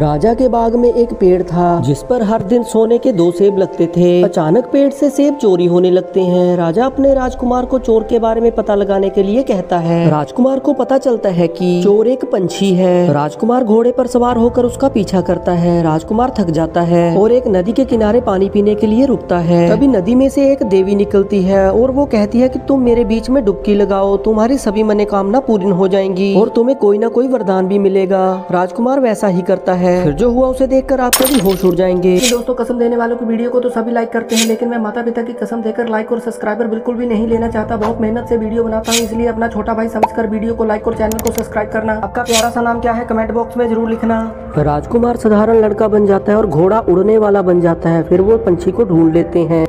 राजा के बाग में एक पेड़ था जिस पर हर दिन सोने के 2 सेब लगते थे। अचानक पेड़ से सेब चोरी होने लगते हैं। राजा अपने राजकुमार को चोर के बारे में पता लगाने के लिए कहता है। राजकुमार को पता चलता है कि चोर एक पंछी है। राजकुमार घोड़े पर सवार होकर उसका पीछा करता है। राजकुमार थक जाता है और एक नदी के किनारे पानी पीने के लिए रुकता है। तभी नदी में से एक देवी निकलती है और वो कहती है कि तुम मेरे बीच में डुबकी लगाओ, तुम्हारी सभी मनोकामना पूर्ण हो जाएंगी और तुम्हें कोई ना कोई वरदान भी मिलेगा। राजकुमार वैसा ही करता है। फिर जो हुआ उसे देखकर आप सभी होश उड़ जाएंगे। दोस्तों, कसम देने वालों की वीडियो को तो सभी लाइक करते हैं, लेकिन मैं माता पिता की कसम देकर लाइक और सब्सक्राइबर बिल्कुल भी नहीं लेना चाहता। बहुत मेहनत से वीडियो बनाता हूँ, इसलिए अपना छोटा भाई समझकर वीडियो को लाइक और चैनल को सब्सक्राइब करना। आपका प्यारा सा नाम क्या है कमेंट बॉक्स में जरूर लिखना। राजकुमार साधारण लड़का बन जाता है और घोड़ा उड़ने वाला बन जाता है। फिर वो पंछी को ढूंढ लेते हैं।